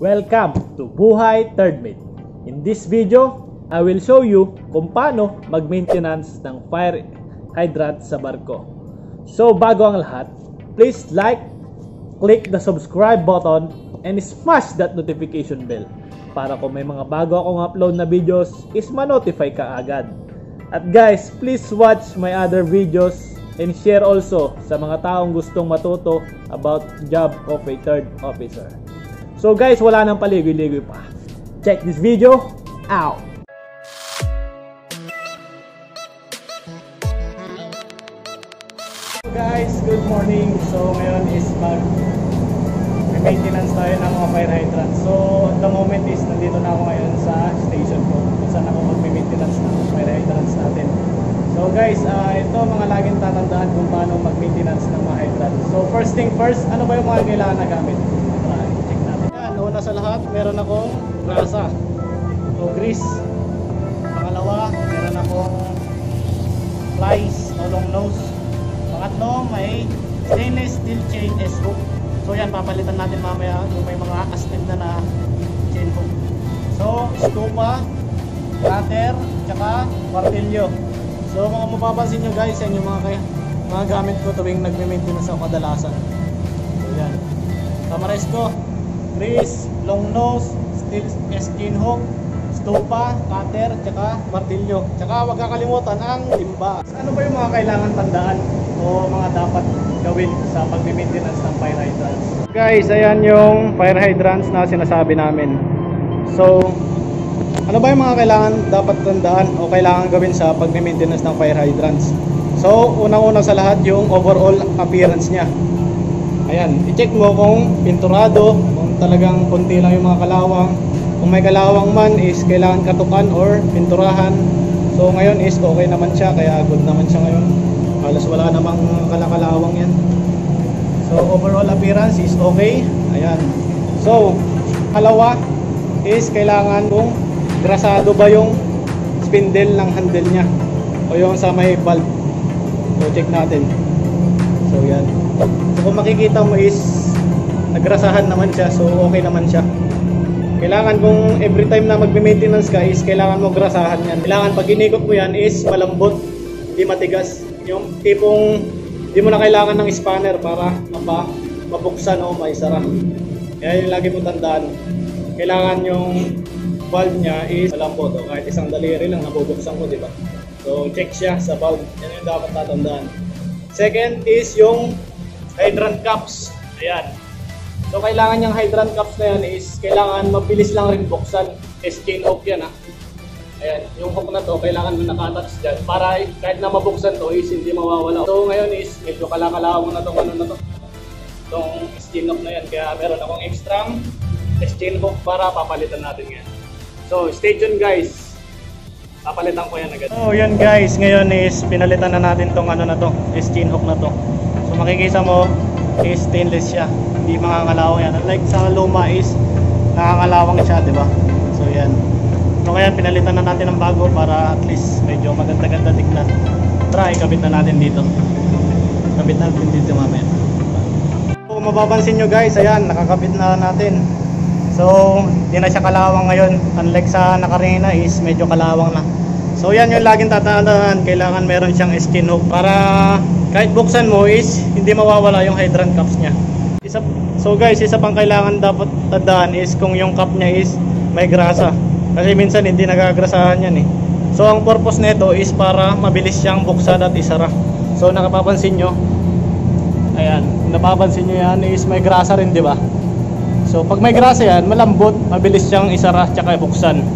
Welcome to Buhay Third Mate. In this video, I will show you kung paano mag-maintenance ng fire hydrant sa barko. So bago ang lahat, please like, click the subscribe button and smash that notification bell para kung may mga bago akong upload na videos is ma-notify ka agad. At guys, please watch my other videos and share also sa mga taong gustong matuto about job of a third officer. So guys, wala nang paligoy-ligoy pa. Check this video out! So guys, good morning. So ngayon is mag-maintenance tayo ng mga fire hydrant. So at the moment is nandito na ako ngayon sa station ko. Saan ako mag-maintenance ng fire hydrants natin. So guys, ito mga laging tatandaan kung paano mag-maintenance ng mga hydrant. So first thing first, ano ba yung mga kailangan na gamit? Check natin. Yan, una sa lahat, meron akong grasa o grease. Pangalawa, meron akong flies o long nose. Pangatlo, may stainless steel chain S-hook. So yan, papalitan natin mamaya kung may mga astig na chain hook. So, stupa, cutter, tsaka martilyo. So kung mapapansin nyo guys, yan yung mga gamit ko tuwing nagme-maintenance ako kadalasan. So yan. Summarize ko, grease, long nose, steel skin hook, stupa, cutter, tsaka martilyo. Tsaka huwag kakalimutan ang timba. Ano ba yung mga kailangan tandaan o mga dapat gawin sa pag-maintenance ng fire hydrants? Guys, ayan yung fire hydrants na sinasabi namin. So ano ba yung mga kailangan dapat tandaan o kailangan gawin sa pag-maintenance ng fire hydrants? So, unang-una sa lahat yung overall appearance niya. Ayan, i-check mo kung pinturado, kung talagang konti lang yung mga kalawang. Kung may kalawang man is kailangan katukan or pinturahan. So, ngayon is okay naman siya, kaya good naman siya ngayon. Halos wala namang kalawang yan. So, overall appearance is okay. Ayan. So, kalawa is kailangan kung grasado ba yung spindle ng handle niya o yung sa may valve. So check natin. So yan. So kung makikita mo is nagrasahan naman siya, so okay naman siya. Kailangan kung every time na magme-maintenance ka is kailangan mo grasahan yan. Kailangan pag inikot mo yan is malambot, di matigas. Yung tipong di mo na kailangan ng spanner para mabuksan o maisara. Kaya yung lagi mo tandaan, kailangan yung valve niya is malambot o kahit isang daliri lang nabubuksan ko, diba? So check siya sa valve, yan yung dapat tatandaan. Second is yung hydrant caps. Ayan, so kailangan yung hydrant caps na yan is kailangan mabilis lang rin buksan. Chain hook yan, ha. Ayan, yung hook na to kailangan mo nakatouch dyan para kahit na mabuksan to is hindi mawawala. So ngayon is medyo kalakalawang na tong ano na to, tong chain hook na yan, kaya meron akong extra chain hook para papalitan natin yan. So, stay tuned guys. Papalitan ko yan agad. So, yan guys. Ngayon is pinalitan na natin tong ano na to, chain hook na to. So, makikita mo is stainless siya. Hindi makakalawang yan. Unlike sa luma is nakakalawang siya, diba? So, yan. So, kaya pinalitan na natin ng bago para at least medyo maganda-ganda tignan. Try, kabit na natin dito. Kabit na natin dito mamaya. So, kung mapapansin nyo guys, ayan, nakakabit na natin. So, hindi na siya kalawang ngayon. Unlike sa nakarina is medyo kalawang na. So, yan yung laging tatandaan. Kailangan meron siyang skin hook para kahit buksan mo is hindi mawawala yung hydrant caps niya. So guys, isa pang kailangan dapat tandaan is kung yung cap niya is may grasa. Kasi minsan hindi nagagrasahan yan eh. So, ang purpose nito is para mabilis siyang buksan at isara. So, nakapapansin nyo. Ayan, napapansin nyo yan is may grasa rin, di ba? So pag may grasa yan, malambot, mabilis siyang isara tsaka buksan.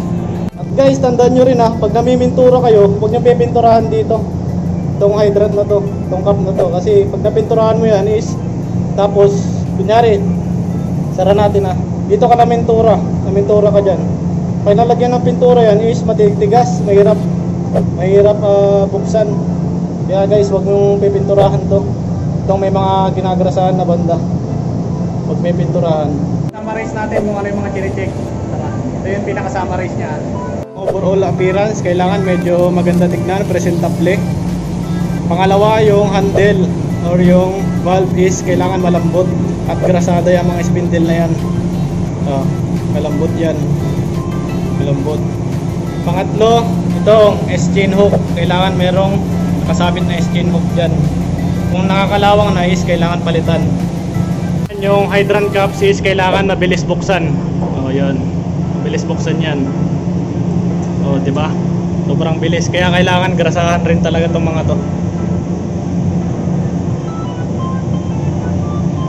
At guys, tandaan nyo rin ha, pag namiminturo kayo, huwag nyo pipinturahan dito itong hydrant na to, itong cap na to. Kasi pag napinturahan mo yan is, tapos, kunyari, sara natin ha, dito ka namintura ka dyan. Pag nalagyan ng pintura yan is matitigas, mahirap buksan. Kaya guys, huwag nyo pipinturahan to, itong may mga ginagrasahan na banda, huwag may pinturahan. Summarize natin kung ano yung mga chine-check. Ito yung pinaka-summarize niya. Overall appearance, kailangan medyo maganda tignan, presentable. Pangalawa, yung handle or yung valve is kailangan malambot at grasada yung mga spindle na yan. Oh, malambot yan. Malambot. Pangatlo, itong S-chain hook. Kailangan merong nakasabit na S-chain hook dyan. Kung nakakalawang na is, kailangan palitan. Yung hydrant caps is kailangan mabilis buksan. Oh, yun. Mabilis buksan yan. Oh, di ba? Sobrang bilis. Kaya kailangan grasahan rin talaga itong mga to.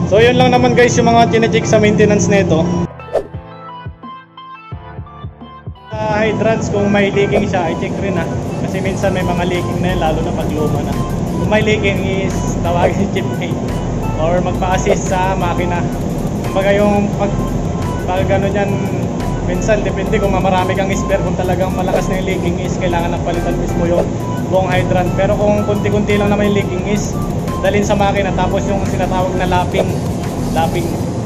So yun lang naman guys yung mga tine-check sa maintenance nito. Hydrants kung may leaking siya, i-check rin ha. Kasi minsan may mga leaking na yun, lalo na pag luma na. Kung may leaking is tawagin si chipmate or magpa-assist sa makina. Kumbaga yung pag gano'n yan, minsan depende kung mamarami kang spare. Kung talagang malakas na yung leaking is, kailangan na palitan mismo yung buong hydrant. Pero kung kunti-kunti lang naman yung leaking is, dalhin sa makina. Tapos yung sinatawag na lapping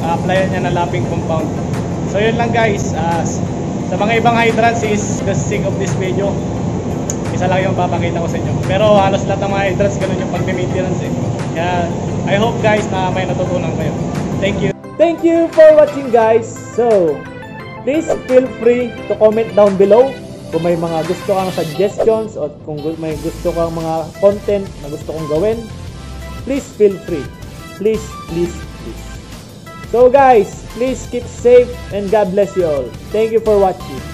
applyan niya na lapping compound. So yun lang guys, sa mga ibang hydrants is the sake of this video, isa lang yung papakita ko sa inyo. Pero halos lahat ng mga hydrants ganun yung pag-maintenance eh. Kaya I hope guys na may natutunan kayo. Thank you. Thank you for watching guys. So please feel free to comment down below kung may mga gusto kang suggestions o kung may gusto kang mga content na gusto kong gawin. Please feel free. Please, please, please. So guys, please keep safe and God bless you all. Thank you for watching.